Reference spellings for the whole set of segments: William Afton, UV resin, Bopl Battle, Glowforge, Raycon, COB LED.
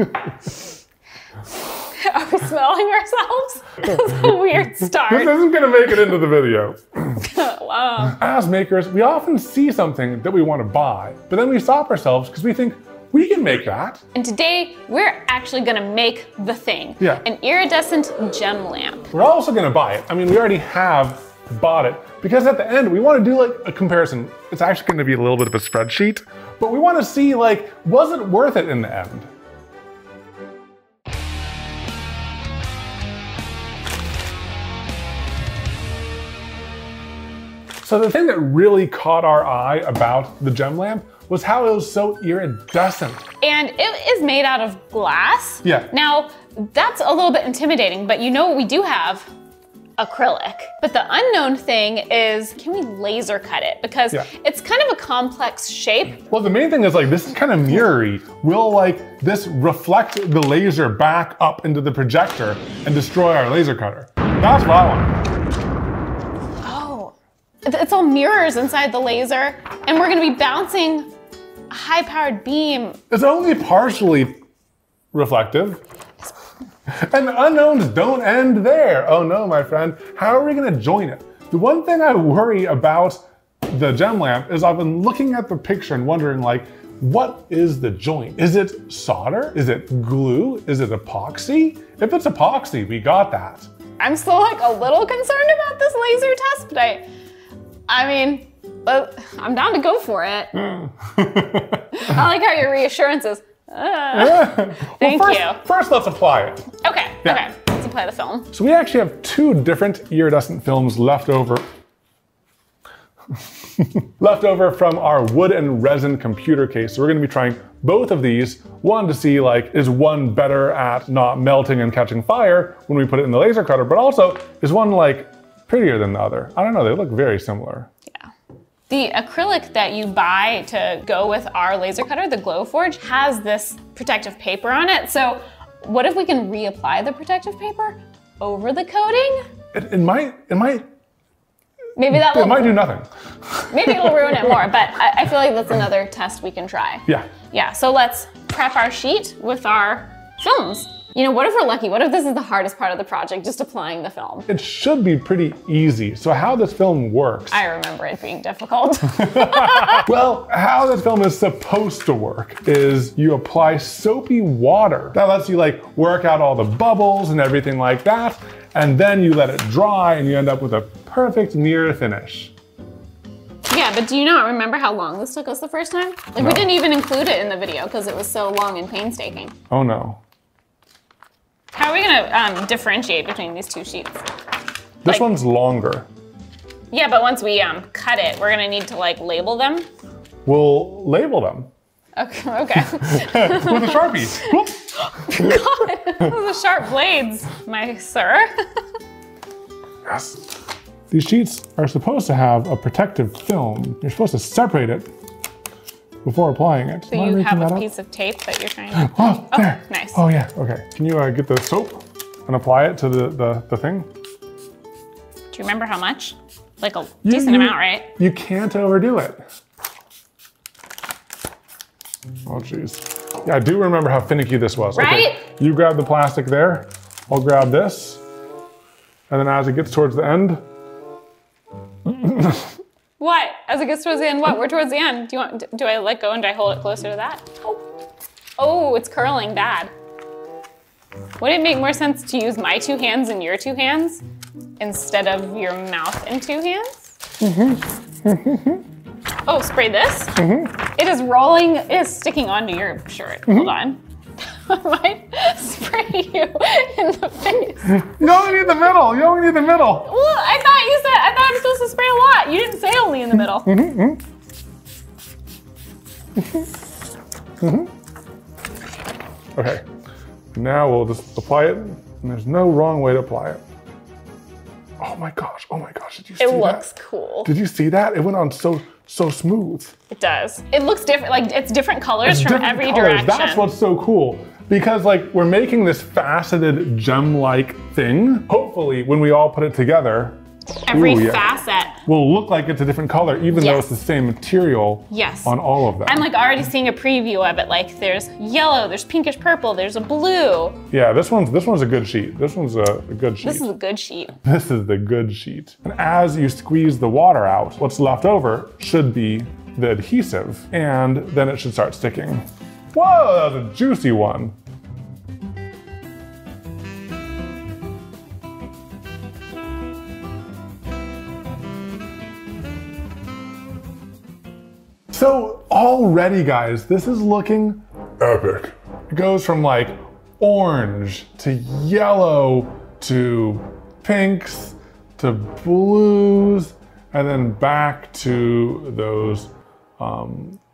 Are we smelling ourselves? That's a weird start. This isn't going to make it into the video. Wow. As makers, we often see something that we want to buy, but then we stop ourselves because we think, we can make that. And today, we're actually going to make the thing. Yeah. An iridescent gem lamp. We're also going to buy it. I mean, we already have bought it. Because at the end, we want to do like a comparison. It's actually going to be a little bit of a spreadsheet. But we want to see, like, was it worth it in the end? So the thing that really caught our eye about the gem lamp was how it was so iridescent. And it is made out of glass. Yeah. Now, that's a little bit intimidating, but you know what we do have? Acrylic. But the unknown thing is, can we laser cut it? Because it's kind of a complex shape. Well, the main thing is, like, this is kind of mirrory. Will, like, this reflect the laser back up into the projector and destroy our laser cutter? That's what I want. Oh, it's all mirrors inside the laser, and we're gonna be bouncing a high-powered beam. It's only partially reflective. And the unknowns don't end there. Oh no, my friend. How are we gonna join it? The one thing I worry about the gem lamp is I've been looking at the picture and wondering, like, what is the joint? Is it solder? Is it glue? Is it epoxy? If it's epoxy, we got that. I'm still, like, a little concerned about this laser test, but I mean, I'm down to go for it. I like how your reassurance is, First, let's apply it. Okay, okay, let's apply the film. So we actually have two different iridescent films left over from our wood and resin computer case. So we're gonna be trying both of these. One to see, like, is one better at not melting and catching fire when we put it in the laser cutter, but also is one, like, prettier than the other? I don't know, they look very similar. Yeah. The acrylic that you buy to go with our laser cutter, the Glowforge, has this protective paper on it. So what if we can reapply the protective paper over the coating? It might do nothing. Maybe it'll ruin it more, but I feel like that's another test we can try. Yeah. Yeah, so let's prep our sheet with our films. You know, what if we're lucky? What if this is the hardest part of the project, just applying the film? It should be pretty easy. So how this film works. I remember it being difficult. Well, how this film is supposed to work is you apply soapy water. That lets you, like, work out all the bubbles and everything like that. And then you let it dry and you end up with a perfect mirror finish. Yeah, but do you not remember how long this took us the first time? Like, we didn't even include it in the video because it was so long and painstaking. Oh no. How are we gonna differentiate between these two sheets? This one's longer. Yeah, but once we cut it, we're gonna need to, like, label them. We'll label them. Okay. With a Sharpie. God, those are sharp blades, my sir. Yes. These sheets are supposed to have a protective film. You're supposed to separate it before applying it. So you have a piece of tape that you're trying to... Oh, there. Oh, nice. Oh, yeah, okay. Can you get the soap and apply it to the thing? Do you remember how much? Like a decent amount, right? You can't overdo it. Oh, jeez. Yeah, I do remember how finicky this was. Right? Okay, you grab the plastic there, I'll grab this. And then as it gets towards the end... What? As it gets towards the end, what? We're towards the end. Do I let go and do I hold it closer to that? Oh, it's curling bad. Would it make more sense to use my two hands and your two hands instead of your mouth and two hands? Mm-hmm. Oh, spray this. Mm-hmm. It is rolling, it is sticking onto your shirt. Mm-hmm. Hold on. I might spray you in the face. You don't need the middle. You only need the middle. Well, I thought I was supposed to spray a lot. You didn't say only in the middle. Okay. Now we'll just apply it, and there's no wrong way to apply it. Oh my gosh! Oh my gosh! Did you see that? It looks cool. Did you see that? It went on so smooth. It does. It looks different. Like, it's different colors from every direction. That's what's so cool. Because, like, we're making this faceted gem-like thing. Hopefully, when we all put it together, Every facet will look like it's a different color, even though it's the same material on all of them. I'm like already seeing a preview of it. Like there's yellow, there's pinkish purple, there's a blue. Yeah, this one's a good sheet. This one's a good sheet. This is a good sheet. This is the good sheet. And as you squeeze the water out, what's left over should be the adhesive, and then it should start sticking. Whoa, that was a juicy one. So already, guys, this is looking epic. It goes from like orange to yellow to pinks to blues, and then back to those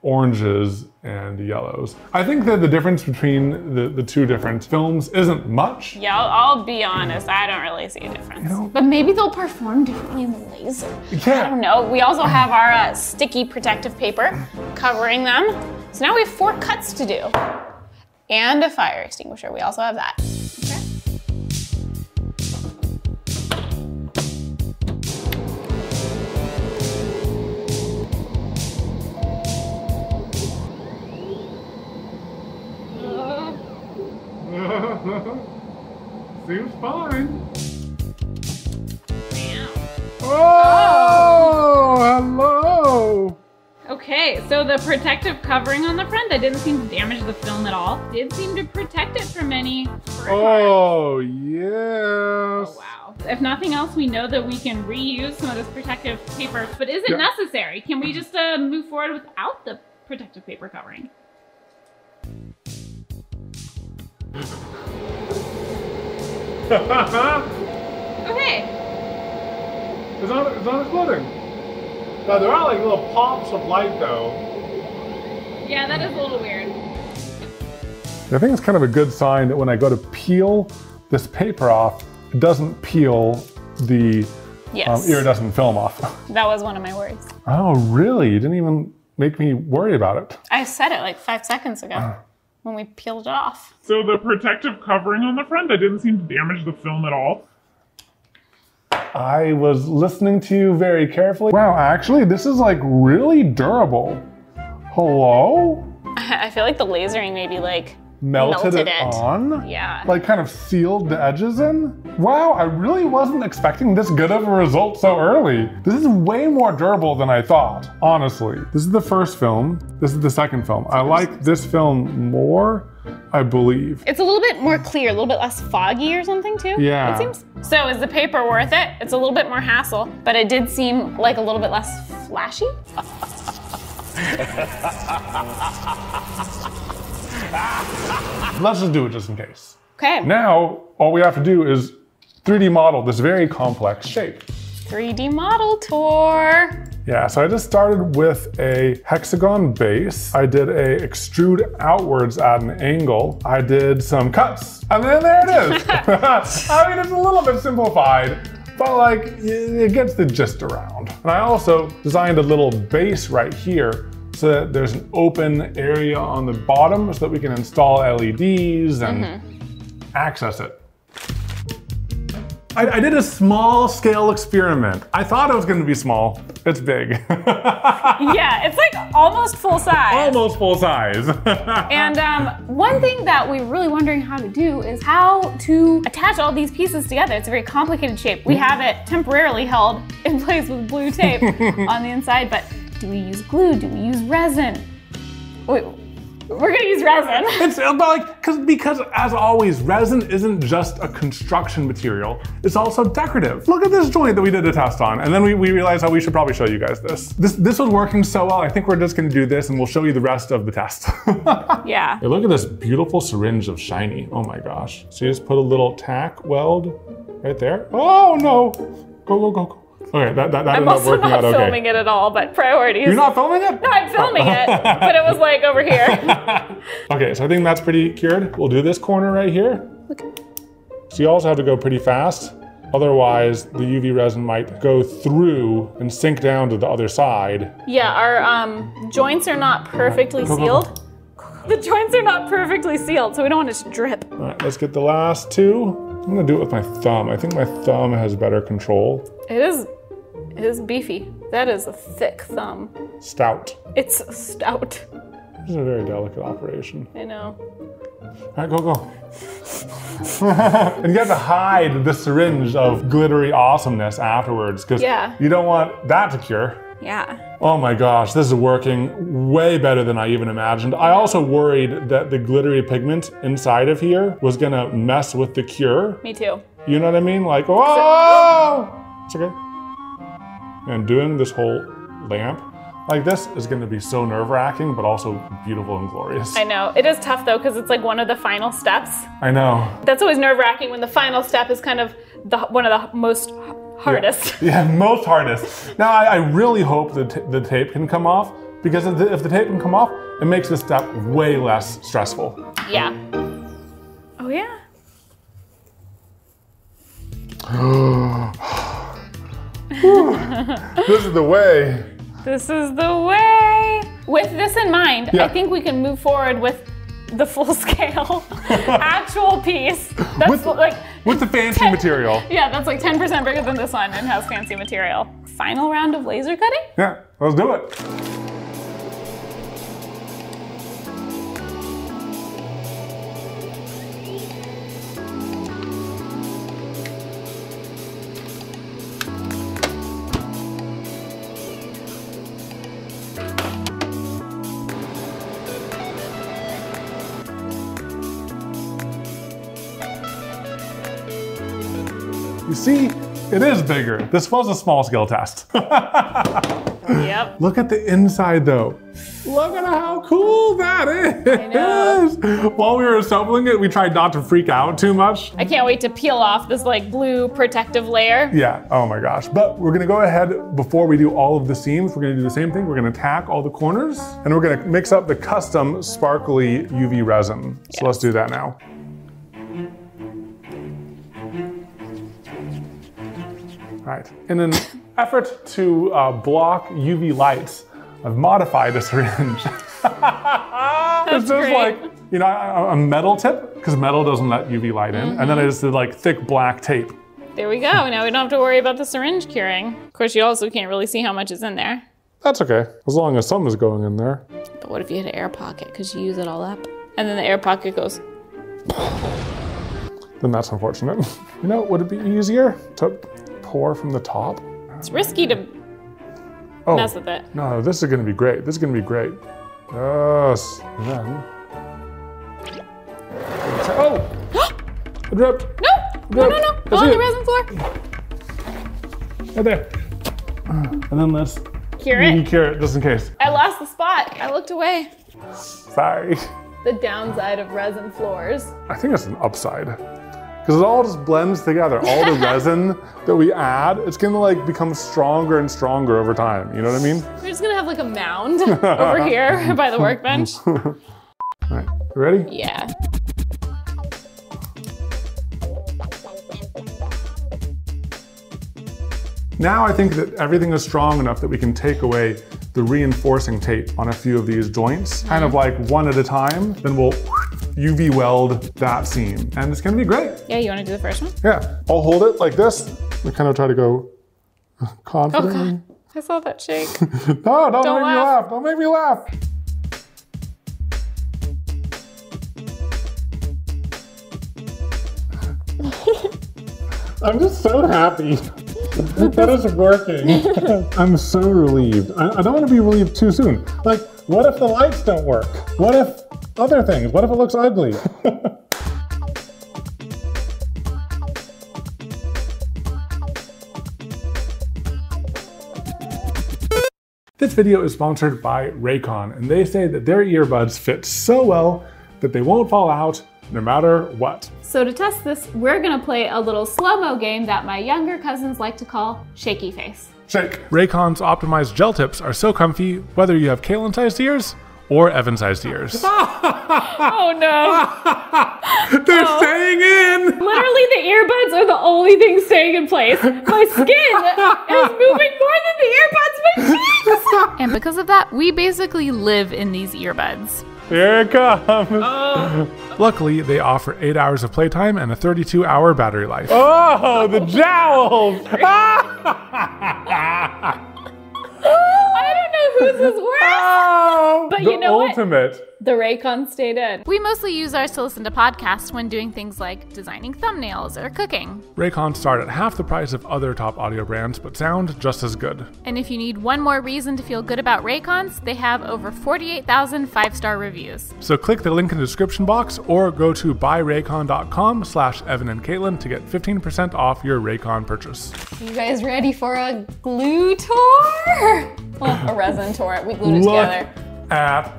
oranges and yellows. I think that the difference between the two different films isn't much. Yeah, I'll be honest, I don't really see a difference. You know, but maybe they'll perform differently in the laser. Yeah. I don't know. We also have our sticky protective paper covering them. So now we have 4 cuts to do. And a fire extinguisher, we also have that. Seems fine. Yeah. Oh, hello. Okay, so the protective covering on the front that didn't seem to damage the film at all did seem to protect it from any. Oh, yes. Oh, wow. If nothing else, we know that we can reuse some of this protective paper, but is it necessary? Can we just move forward without the protective paper covering? Okay. It's not exploding. Now, there are like little pops of light though. Yeah, that is a little weird. I think it's kind of a good sign that when I go to peel this paper off, it doesn't peel the iridescent film off. That was one of my worries. Oh, really? You didn't even make me worry about it. I said it like 5 seconds ago. When we peeled it off. So the protective covering on the front that didn't seem to damage the film at all. I was listening to you very carefully. Wow, actually, this is like really durable. Hello? I feel like the lasering maybe like melted it on? Yeah. Like kind of sealed the edges in? Wow, I really wasn't expecting this good of a result so early. This is way more durable than I thought, honestly. This is the first film. This is the second film. I like this film more, I believe. It's a little bit more clear, a little bit less foggy or something too. Yeah. It seems. So is the paper worth it? It's a little bit more hassle, but it did seem like a little bit less flashy. Let's just do it just in case. Okay. Now, all we have to do is 3D model this very complex shape. 3D model tour. Yeah, so I just started with a hexagon base. I did a extrude outwards at an angle. I did some cuts, and then there it is. I mean, it's a little bit simplified, but like, it gets the gist around. And I also designed a little base right here so that there's an open area on the bottom so that we can install LEDs and access it. I did a small scale experiment. I thought it was gonna be small. It's big. Yeah, it's like almost full size. Almost full size. And one thing that we were really wondering how to do is how to attach all these pieces together. It's a very complicated shape. We have it temporarily held in place with blue tape on the inside, but do we use glue? Do we use resin? Wait, we're gonna use resin. It's like, because as always, resin isn't just a construction material, it's also decorative. Look at this joint that we did a test on, and then we realized how we should probably show you guys this. This was working so well, I think we're just gonna do this and we'll show you the rest of the test. Yeah. Hey, look at this beautiful syringe of shiny, oh my gosh. So you just put a little tack weld right there. Oh no, go, go, go, go. Okay, that ended up working out okay. I'm also not filming it at all, but priorities. You're not filming it? No, I'm filming it, but it was like over here. Okay, so I think that's pretty cured. We'll do this corner right here. Okay. So you also have to go pretty fast. Otherwise, the UV resin might go through and sink down to the other side. Yeah, our joints are not perfectly sealed. The joints are not perfectly sealed, so we don't want it to drip. All right, let's get the last two. I'm gonna do it with my thumb. I think my thumb has better control. It is beefy. That is a thick thumb. Stout. It's stout. This is a very delicate operation. I know. All right, go, go. And you have to hide the syringe of glittery awesomeness afterwards, because you don't want that to cure. Yeah. Oh my gosh, this is working way better than I even imagined. I also worried that the glittery pigment inside of here was gonna mess with the cure. Me too. You know what I mean? Like, oh! It's okay. And doing this whole lamp like this is gonna be so nerve-wracking, but also beautiful and glorious. I know, it is tough though, because it's like one of the final steps. I know. That's always nerve-wracking when the final step is kind of one of the most hardest. Yeah, most hardest. Now, I really hope that the tape can come off, because if the tape can come off, it makes this step way less stressful. Yeah. Oh yeah. This is the way. This is the way. With this in mind, I think we can move forward with the full scale actual piece. That's with the fancy material. Yeah, that's like 10% bigger than this one and has fancy material. Final round of laser cutting? Yeah, let's do it. See, it is bigger. This was a small scale test. Yep. Look at the inside though. Look at how cool that is. I know. While we were assembling it, we tried not to freak out too much. I can't wait to peel off this like blue protective layer. Yeah, oh my gosh. But we're gonna go ahead, before we do all of the seams, we're gonna do the same thing. We're gonna tack all the corners and we're gonna mix up the custom sparkly UV resin. Yes. So let's do that now. All right, in an effort to block UV lights, I've modified a syringe. It's just great. Like, you know, a metal tip, because metal doesn't let UV light in. And then I just did like thick black tape. There we go, now we don't have to worry about the syringe curing. Of course, you also can't really see how much is in there. That's okay, as long as some is going in there. But what if you hit an air pocket, because you use it all up? And then the air pocket goes. Then that's unfortunate. You know, would it be easier to pour from the top? It's risky to mess with it. No, this is gonna be great. This is gonna be great. Yes. And then... Oh! It dripped. No! It dripped. No. Go on the resin floor. Right there. And then let's cure it. You can cure it just in case. I lost the spot. I looked away. Sorry. The downside of resin floors. I think it's an upside. Because it all just blends together. All the resin that we add, it's gonna like become stronger and stronger over time. You know what I mean? We're just gonna have like a mound over here by the workbench. All right, you ready? Yeah. Now I think that everything is strong enough that we can take away the reinforcing tape on a few of these joints, kind of like one at a time, then we'll UV weld that seam. And it's gonna be great. Yeah, you wanna do the first one? Yeah, I'll hold it like this. I kind of try to go confident. Oh God, I saw that shake. No, don't make me laugh, don't make me laugh. I'm just so happy that is working. I'm so relieved. I don't wanna be relieved too soon. Like, what if the lights don't work? What if other things? What if it looks ugly? This video is sponsored by Raycon, and they say that their earbuds fit so well that they won't fall out no matter what. So to test this, we're gonna play a little slow-mo game that my younger cousins like to call shaky face. Shake. Raycon's optimized gel tips are so comfy, whether you have Katelyn-sized ears or Evan-sized ears. Oh no. They're staying in. Literally the earbuds are the only thing staying in place. My skin is moving more than the earbuds, my cheeks. And because of that, we basically live in these earbuds. Here it comes. Luckily, they offer 8 hours of playtime and a 32-hour battery life. Oh, the jowls. I don't know whose is worse. Oh, but you know ultimate. What? The Raycon stayed in. We mostly use ours to listen to podcasts when doing things like designing thumbnails or cooking. Raycon start at half the price of other top audio brands, but sound just as good. And if you need one more reason to feel good about Raycons, they have over 48,000 five-star reviews. So click the link in the description box or go to buyraycon.com/Evan and Katelyn to get 15% off your Raycon purchase. You guys ready for a glue tour? Well, a resin tour. We glued it together. Look at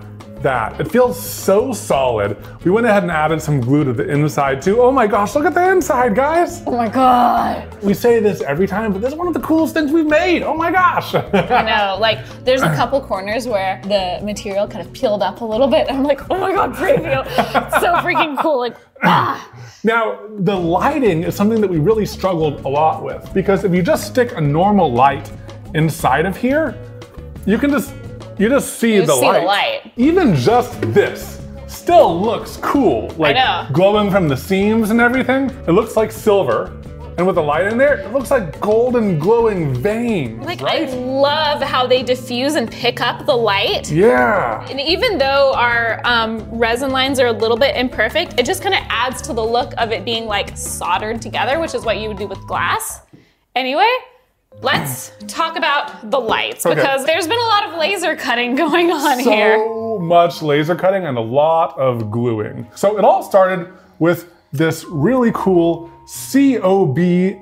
that. It feels so solid. We went ahead and added some glue to the inside too. Oh my gosh, look at the inside, guys. Oh my God. We say this every time, but this is one of the coolest things we've made. Oh my gosh. I know, like there's a couple corners where the material kind of peeled up a little bit. And I'm like, oh my God, preview. It's so freaking cool. Like, ah. Now, the lighting is something that we really struggled a lot with, because if you just stick a normal light inside of here, you can just, you just see the light. Even just this still looks cool. Like glowing from the seams and everything. It looks like silver. And with the light in there, it looks like golden glowing veins, like, right? I love how they diffuse and pick up the light. Yeah. And even though our resin lines are a little bit imperfect, it just kind of adds to the look of it being like soldered together, which is what you would do with glass. Anyway. Let's talk about the lights, because there's been a lot of laser cutting going on here. So much laser cutting and a lot of gluing. So it all started with this really cool COB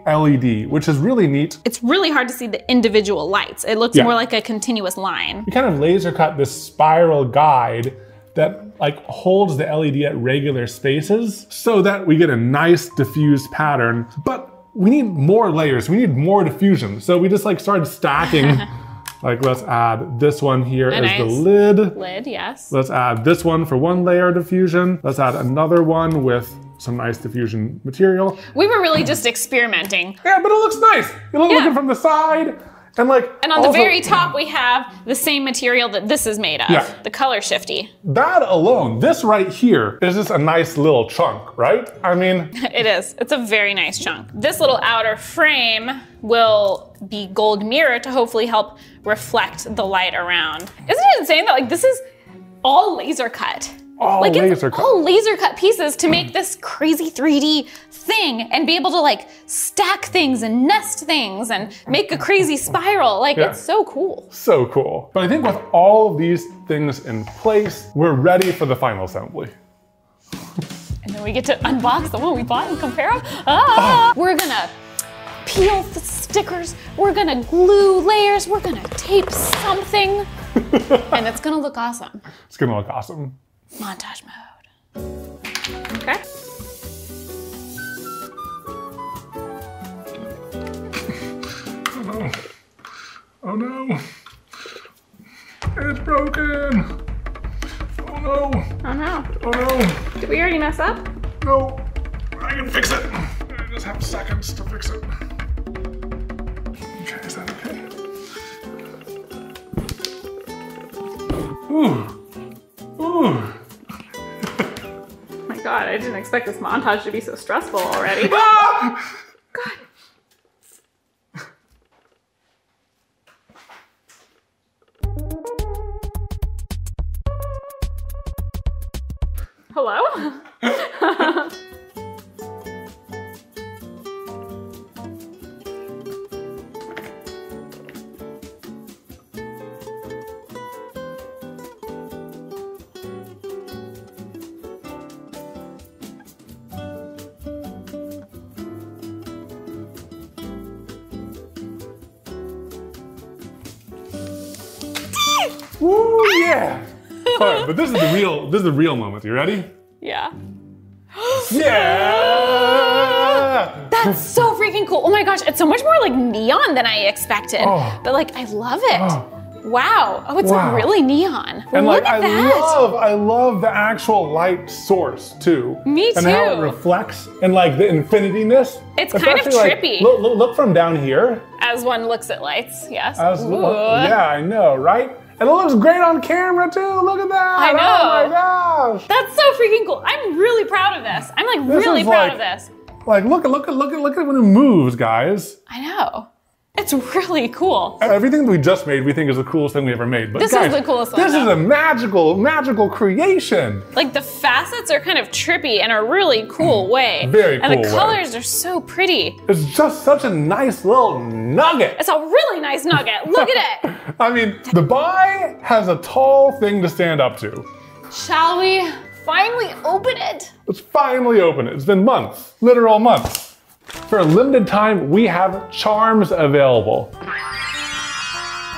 LED, which is really neat. It's really hard to see the individual lights. It looks more like a continuous line. We kind of laser cut this spiral guide that like holds the LED at regular spaces so that we get a nice diffused pattern. But we need more layers, we need more diffusion. So we just like started stacking. Like, let's add this one here as the lid. Lid, yes. Let's add this one for one layer diffusion. Let's add another one with some nice diffusion material. We were really just experimenting. Yeah, but it looks nice. You look looking from the side. And like, and on also, the very top, we have the same material that this is made of, the color shifty. That alone, this right here is just a nice little chunk, right? I mean. It is, it's a very nice chunk. This little outer frame will be gold mirror to hopefully help reflect the light around. Isn't it insane that like this is all laser cut? All laser cut pieces to make this crazy 3D thing and be able to like stack things and nest things and make a crazy spiral. Like it's so cool. So cool. But I think with all of these things in place, we're ready for the final assembly. And then we get to unbox the one we bought and compare them. Ah! Oh. We're gonna peel the stickers. We're gonna glue layers. We're gonna tape something. And it's gonna look awesome. It's gonna look awesome. Montage mode. Okay. Oh no. Oh no. It's broken. Oh no. Oh no. Oh no. Did we already mess up? No. I can fix it. I just have seconds to fix it. Okay, is that okay? Ooh. Ooh. God, I didn't expect this montage to be so stressful already. Ah! God. Hello? Woo, yeah! Right, but this is the real moment. You ready? Yeah. Yeah! That's so freaking cool. Oh my gosh, it's so much more like neon than I expected. Oh. But like, I love it. Oh. Wow. Oh, it's really neon. And look like, at that. I love the actual light source too. Me too. And how it reflects and like the infinity-ness. It's kind of trippy. Like, look from down here. As one looks at lights, yes. Yeah, I know, right? And it looks great on camera too, look at that! I know! Oh my gosh! That's so freaking cool! I'm really proud of this. I'm like really proud of this. Like look at when it moves, guys. I know. It's really cool. Everything that we just made, we think is the coolest thing we ever made. But this guys, is the coolest one. This is a magical, magical creation. Like the facets are kind of trippy in a really cool way. Very cool. And the colors are so pretty. It's just such a nice little nugget. It's a really nice nugget. Look at it. I mean, the buy has a tall thing to stand up to. Shall we finally open it? Let's finally open it. It's been months, literal months. For a limited time, we have charms available.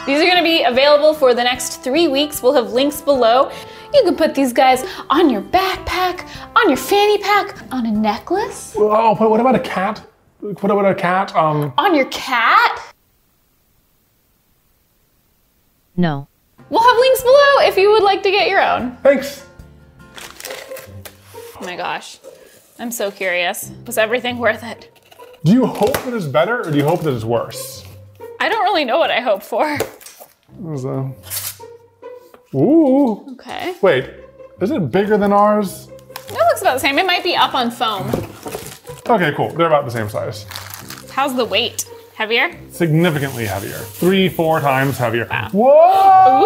These are gonna be available for the next 3 weeks. We'll have links below. You can put these guys on your backpack, on your fanny pack, on a necklace. Oh, but what about a cat? What about a cat? On your cat? No. We'll have links below if you would like to get your own. Thanks. Oh my gosh. I'm so curious. Was everything worth it? Do you hope that it's better or do you hope that it's worse? I don't really know what I hope for. Ooh. Okay. Wait, is it bigger than ours? It looks about the same. It might be up on foam. Okay, cool. They're about the same size. How's the weight? Heavier? Significantly heavier. 3-4 times heavier. Wow. Whoa! Ooh,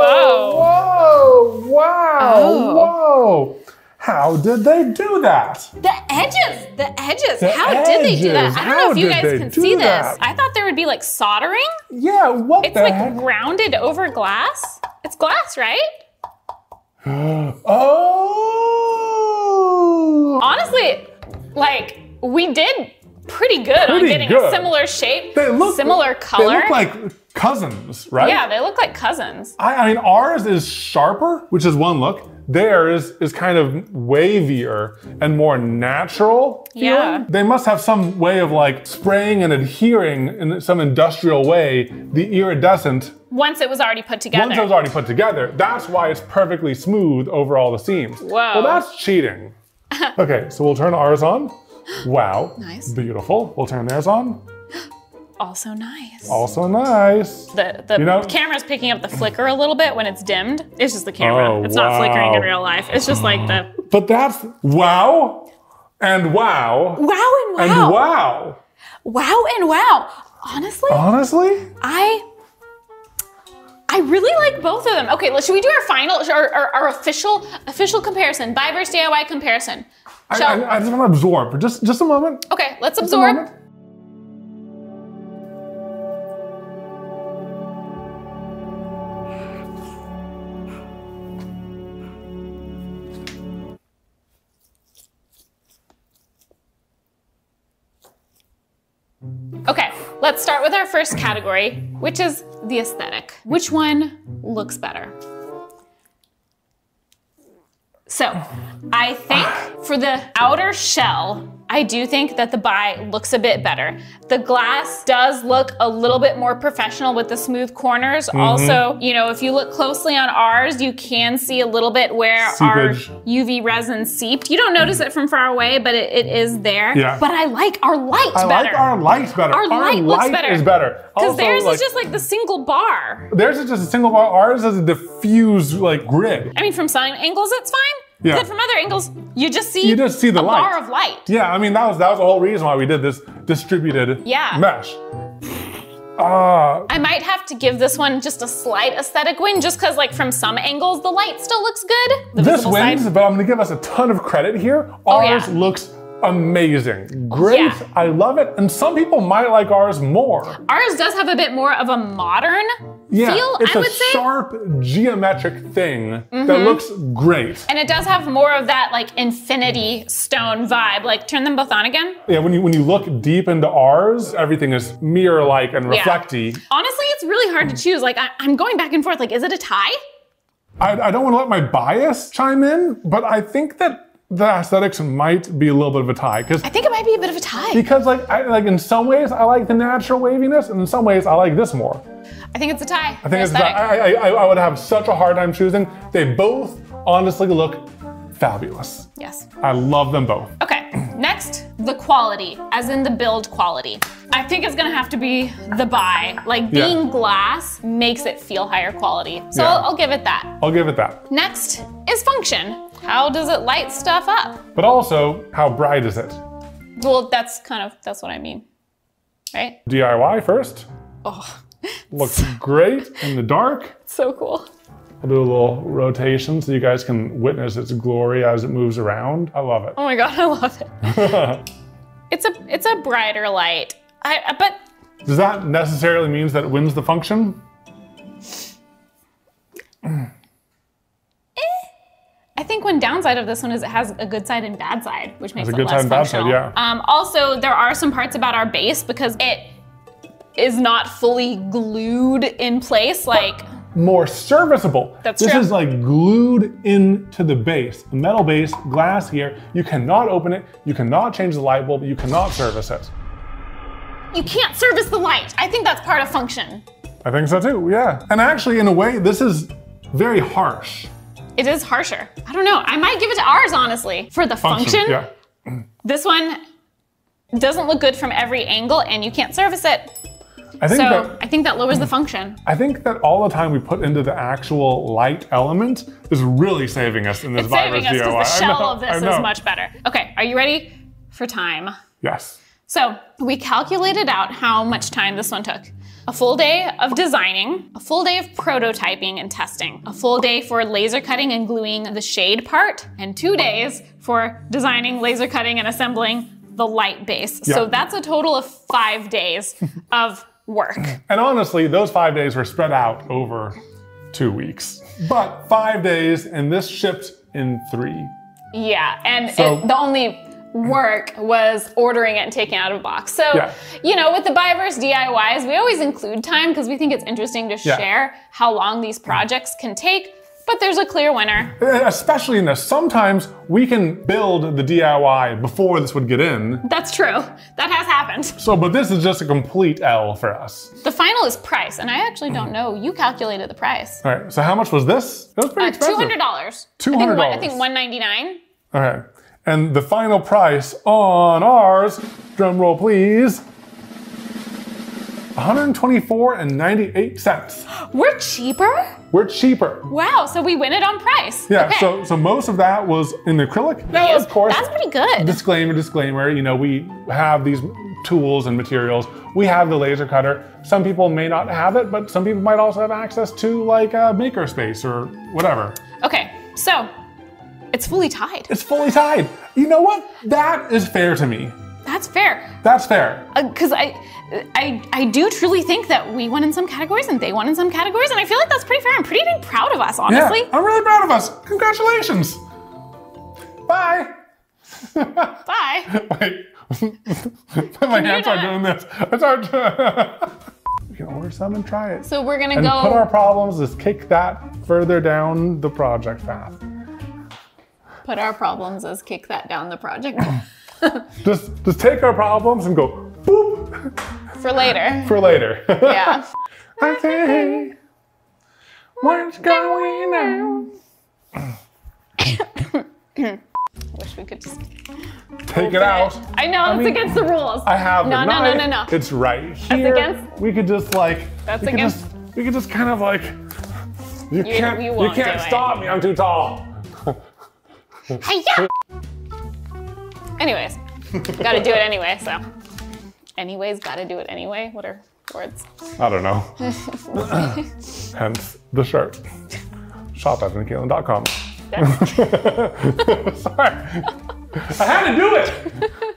whoa! Whoa! Wow! Oh. Whoa! How did they do that? The edges. How did they do that? I don't know if you guys can see this. I thought there would be like soldering. Yeah, what the heck? It's like grounded over glass. It's glass, right? Oh! Honestly, like, we did pretty good on getting a similar shape, similar color. They look like cousins, right? Yeah, they look like cousins. I mean, ours is sharper, which is one look. Theirs is kind of wavier and more natural. Yeah. They must have some way of like spraying and adhering in some industrial way, the iridescent. Once it was already put together. That's why it's perfectly smooth over all the seams. Whoa. Well, that's cheating. Okay, so we'll turn ours on. Wow. Nice. Beautiful. We'll turn theirs on. Also nice. The you know, camera's picking up the flicker a little bit when it's dimmed. It's just the camera. It's not flickering in real life. It's just like the... But that's wow and wow. Wow and wow. And wow. Wow and wow. Honestly? I really like both of them. Okay, should we do our final, our official comparison, buy versus DIY comparison? I just want to absorb for just a moment. Okay, let's absorb. Okay, let's start with our first category, which is the aesthetic. Which one looks better? So, I think for the outer shell, I do think that the buy looks a bit better. The glass does look a little bit more professional with the smooth corners. Mm-hmm. Also, you know, if you look closely on ours, you can see a little bit where our UV resin seeped. You don't notice it from far away, but it is there. Yeah. But I like our light better. I like our light better. Our light looks better. Because theirs is just like the single bar. Theirs is just a single bar. Ours is a diffused like grid. I mean, from some angles, it's fine. Yeah. But from other angles, you just see the light. Bar of light. Yeah, I mean that was the whole reason why we did this distributed mesh. I might have to give this one just a slight aesthetic win, just because like from some angles the light still looks good. This wins, but I'm gonna give us a ton of credit here. Ours looks amazing. Great. Yeah. I love it. And some people might like ours more. Ours does have a bit more of a modern feel, I would say. It's a sharp geometric thing that looks great. And it does have more of that like infinity stone vibe. Like turn them both on again. Yeah, when you look deep into ours, everything is mirror-like and reflecty. Yeah. Honestly, it's really hard to choose. Like I'm going back and forth. Like, is it a tie? I don't want to let my bias chime in, but I think that the aesthetics might be a little bit of a tie. I think it might be a bit of a tie. Because like in some ways I like the natural waviness and in some ways I like this more. I think it's a tie. I think it's a tie. I would have such a hard time choosing. They both honestly look fabulous. Yes. I love them both. Okay, next, the quality, as in the build quality. I think it's gonna have to be the buy. Like being glass makes it feel higher quality. So I'll give it that. Next is function. How does it light stuff up? But also, how bright is it? Well, that's what I mean. right? DIY first. Oh. Looks great in the dark. It's so cool. I'll do a little rotation so you guys can witness its glory as it moves around. I love it. Oh my God, I love it. It's a brighter light. But does that necessarily mean that it wins the function? I think one downside of this one is it has a good side and bad side, which makes it less functional. Yeah. Also, there are some parts about our base because it is not fully glued in place, like. More serviceable. That's true. This is like glued into the base. A metal base, glass here. You cannot open it. You cannot change the light bulb. You cannot service it. You can't service the light. I think that's part of function. I think so too, yeah. And actually, in a way, this is very harsh. It is harsher. I don't know. I might give it to ours, honestly. For the function, yeah. This one doesn't look good from every angle and you can't service it. I think that lowers the function. I think that all the time we put into the actual light element is really saving us in this virus DIY. It's saving us because the shell of this is much better. Okay, are you ready for time? Yes. So we calculated out how much time this one took. A full day of designing, a full day of prototyping and testing, a full day for laser cutting and gluing the shade part, and 2 days for designing, laser cutting, and assembling the light base. Yeah. So that's a total of 5 days of work. And honestly, those 5 days were spread out over 2 weeks, but 5 days, and this shipped in 3. Yeah, and so, the only work was ordering it and taking it out of a box. So, yeah. You know, with the Buyraycon DIYs, we always include time because we think it's interesting to share how long these projects can take, but there's a clear winner. Especially in this, sometimes we can build the DIY before this would get in. That's true, that has happened. So, but this is just a complete L for us. The final is price, and I actually don't know, you calculated the price. All right, so how much was this? It was pretty expensive. $200. $200. I think $199. All right. And the final price on ours, drum roll please, $124.98. We're cheaper? We're cheaper. Wow, so we win it on price. Yeah, okay. So most of that was in acrylic. Now, of course, that's pretty good. Disclaimer, you know, we have these tools and materials. We have the laser cutter. Some people may not have it, but some people might also have access to like a makerspace or whatever. Okay, so. It's fully tied. It's fully tied. You know what? That is fair to me. That's fair. That's fair. Because I do truly think that we won in some categories and they won in some categories, and I feel like that's pretty fair. I'm pretty dang proud of us, honestly. Yeah, I'm really proud of us. Congratulations. Bye. Bye. Wait. My hands are doing this. I start to we can order some and try it. So we're gonna go put our problems. Just kick that further down the project path. Put our problems as kick that down the project. just take our problems and go boop. For later. For later. Yeah. Okay. What's going on? Wish we could just take it out. I know, it's against the rules. I have the knife. No. It's right here. That's against. We could just like. That's against. We could just kind of like. You can't stop me. I'm too tall. Hi-ya! Anyways, gotta do it anyway, so. Anyways, gotta do it anyway. What are words? I don't know. Hence the shirt. Shop at EvanandKatelyn.com. Sorry. I had to do it!